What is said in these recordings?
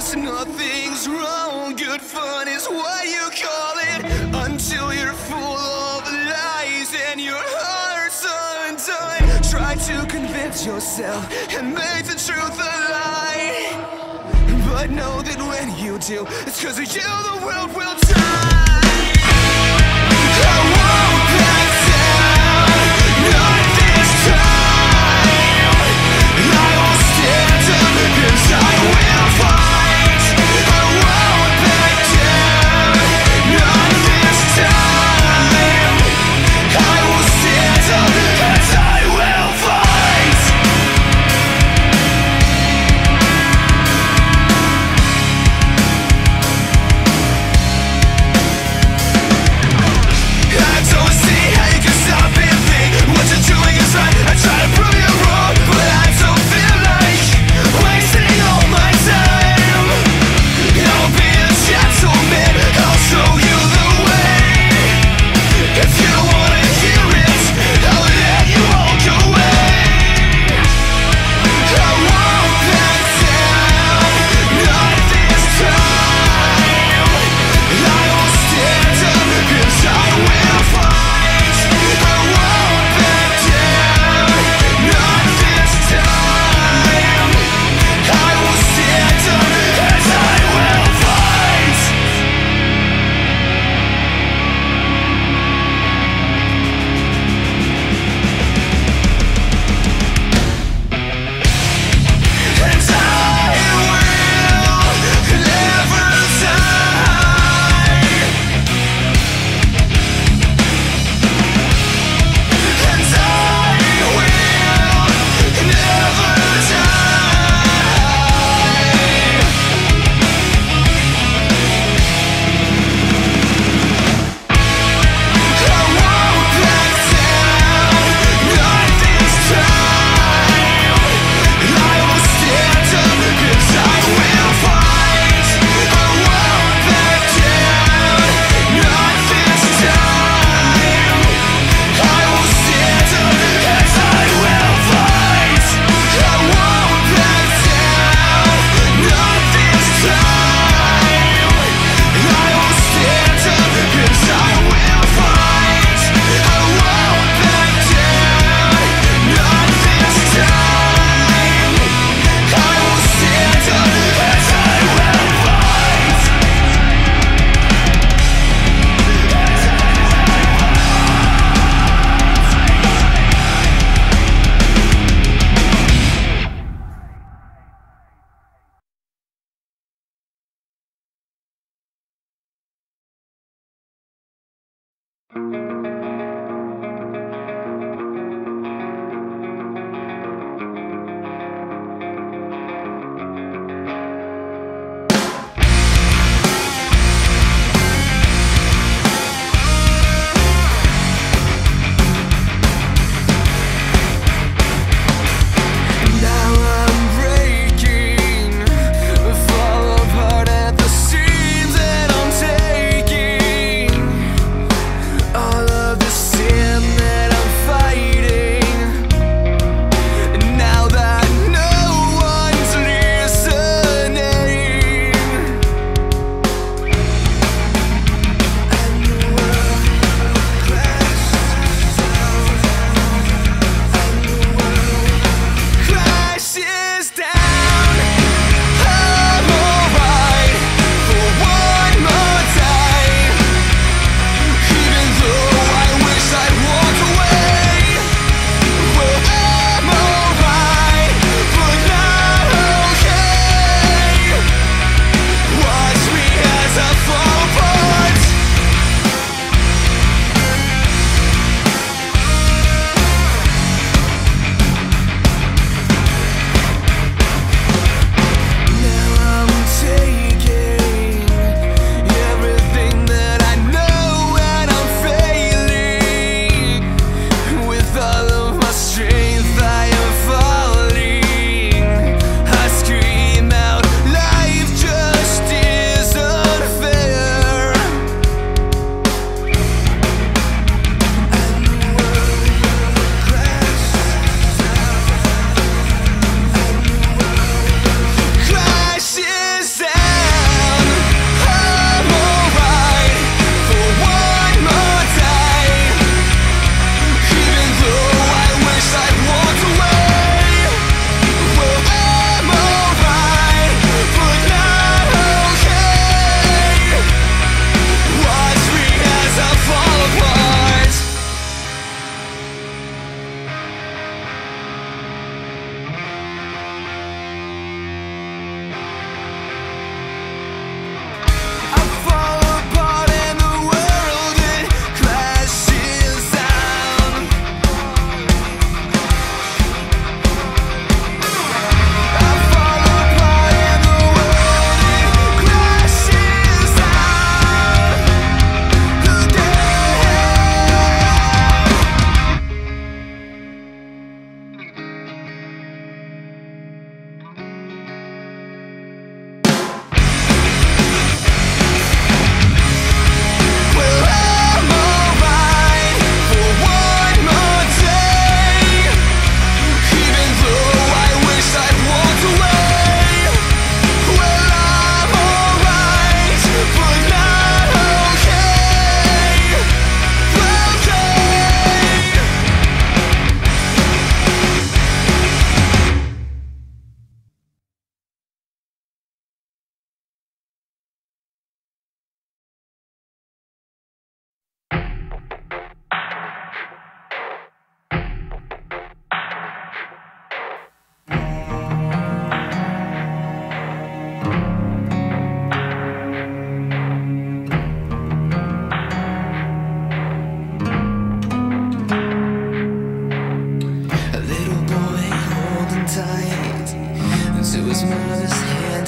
close, nothing's wrong. Good fun is what you call it, until you're full of lies and your heart's undone. Try to convince yourself and make the truth a lie, but know that when you do, it's 'cause of you the world will die.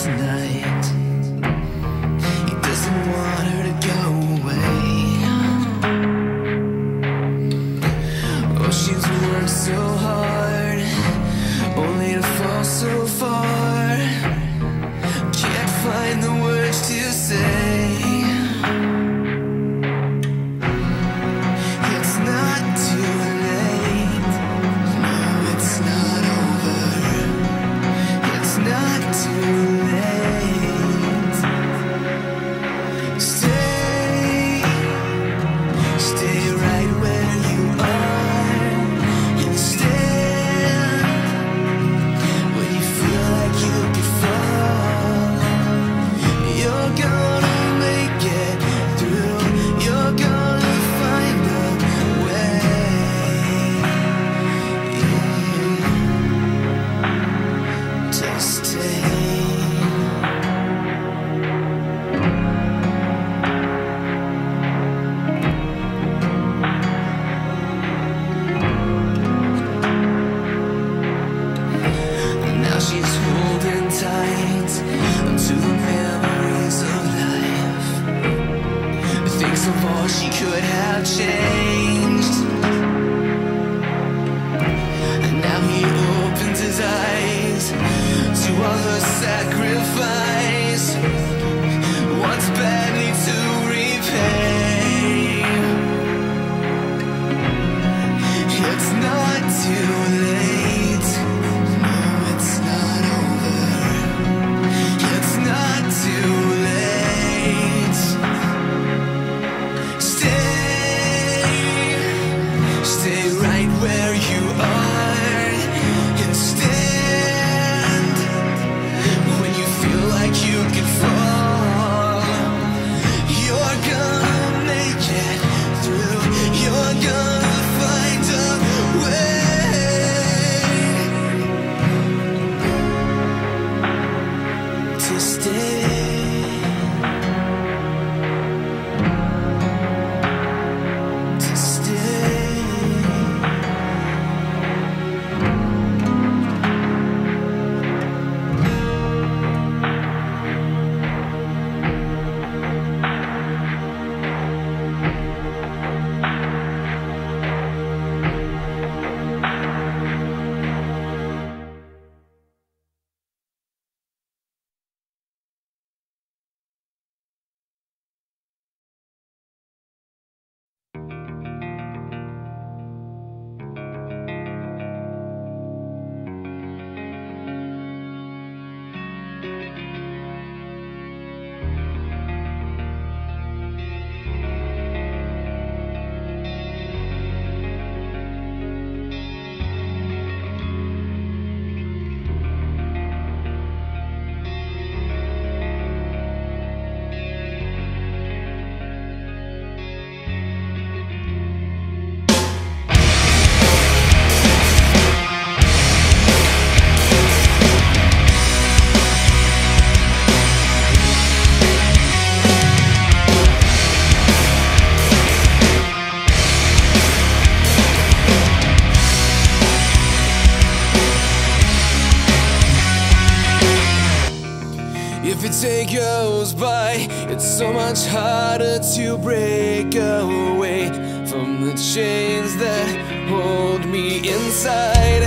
tonight. He doesn't want her to go away. Oh, she's worked so hard, only to fall so far. Can't find the words to say. It's not too late. No, it's not over. It's not too late. Of all she could have changed, and now he opens his eyes to all her sacrifice. Wants badly to repay. It's not too late. No, it's not over. It's not too late. Stay right where you are and stand when you feel like you could fall. You're gonna make it through. You're gonna find a way to stay. If a day goes by, it's so much harder to break away from the chains that hold me inside.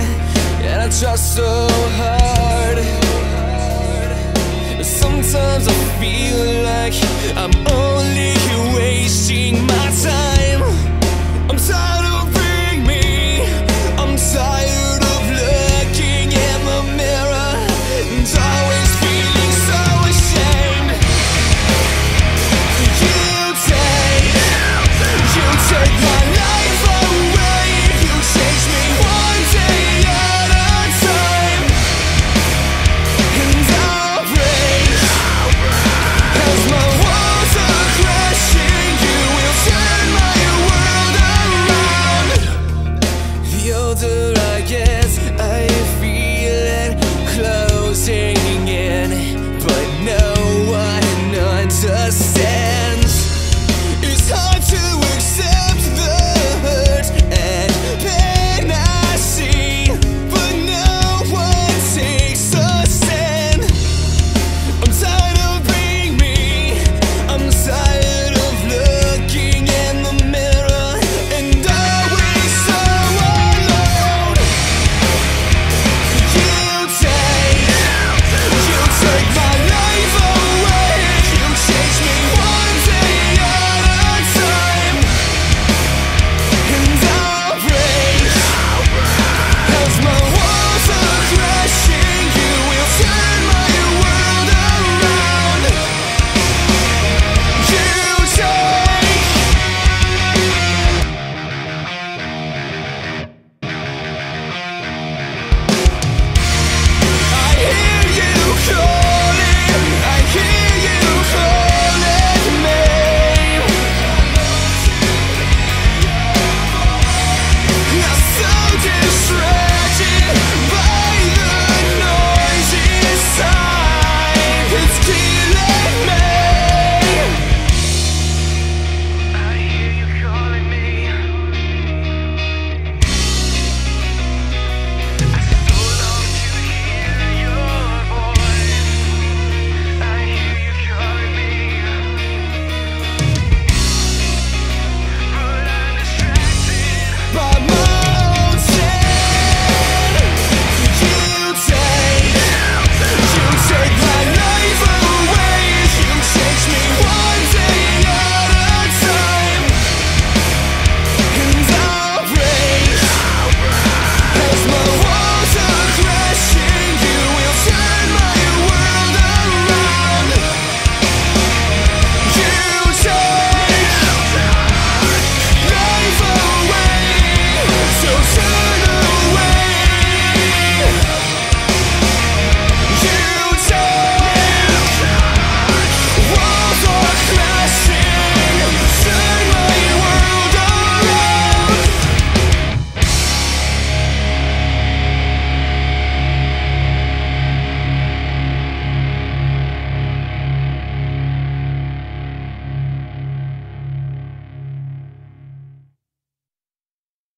And I try so hard, but sometimes I feel like I'm only wasting my time.